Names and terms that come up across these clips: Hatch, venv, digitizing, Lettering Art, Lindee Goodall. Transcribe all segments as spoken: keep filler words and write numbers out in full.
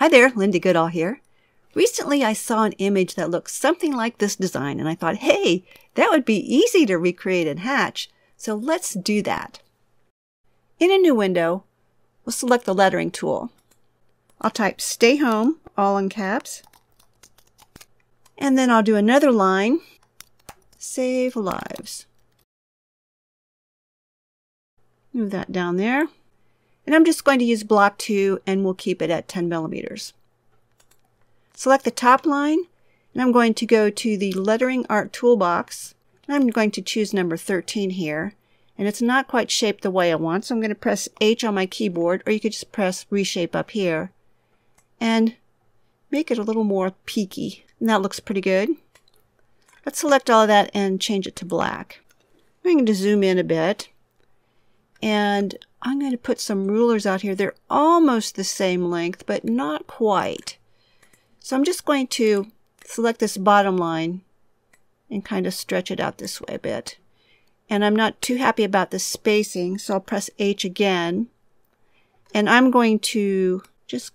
Hi there, Lindee Goodall here. Recently I saw an image that looked something like this design and I thought, hey, that would be easy to recreate in Hatch, so let's do that. In a new window, we'll select the lettering tool. I'll type stay home, all in caps, and then I'll do another line, save lives. Move that down there. And I'm just going to use block two and we'll keep it at ten millimeters. Select the top line and I'm going to go to the lettering art toolbox and I'm going to choose number thirteen here, and it's not quite shaped the way I want, so I'm going to press H on my keyboard, or you could just press reshape up here and make it a little more peaky, and that looks pretty good. Let's select all of that and change it to black. I'm going to zoom in a bit and I'm going to put some rulers out here. They're almost the same length, but not quite. So I'm just going to select this bottom line and kind of stretch it out this way a bit. And I'm not too happy about the spacing, so I'll press H again. And I'm going to just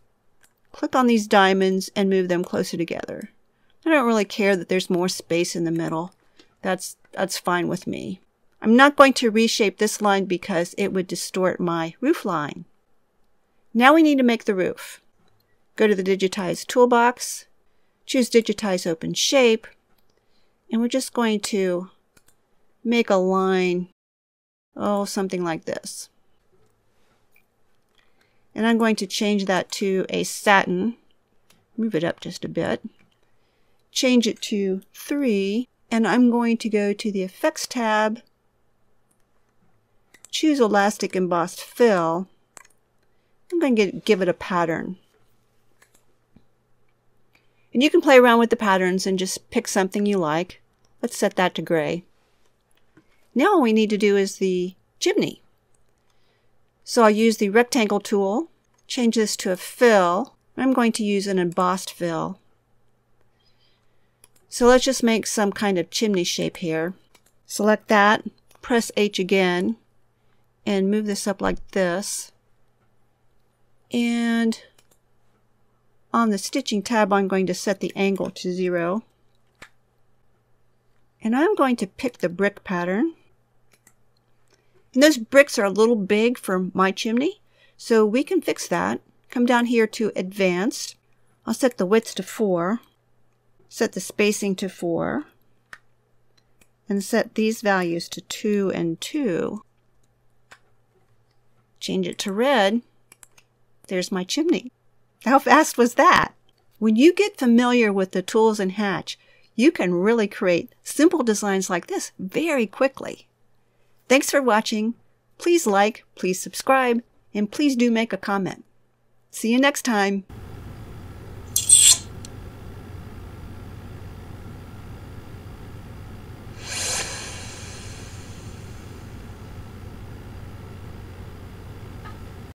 click on these diamonds and move them closer together. I don't really care that there's more space in the middle. That's, that's fine with me. I'm not going to reshape this line because it would distort my roof line. Now we need to make the roof. Go to the digitize toolbox, choose digitize open shape, and we're just going to make a line, oh, something like this. And I'm going to change that to a satin, move it up just a bit, change it to three, and I'm going to go to the effects tab, choose elastic embossed fill. I'm going to give it a pattern. And you can play around with the patterns and just pick something you like. Let's set that to gray. Now all we need to do is the chimney. So I'll use the rectangle tool, change this to a fill. I'm going to use an embossed fill. So let's just make some kind of chimney shape here. Select that, press H again, and move this up like this. And on the stitching tab, I'm going to set the angle to zero. And I'm going to pick the brick pattern. And those bricks are a little big for my chimney, so we can fix that. Come down here to advanced. I'll set the widths to four, set the spacing to four, and set these values to two and two. Change it to red. There's my chimney. How fast was that? When you get familiar with the tools in Hatch, you can really create simple designs like this very quickly. Thanks for watching. Please like, please subscribe, and please do make a comment. See you next time.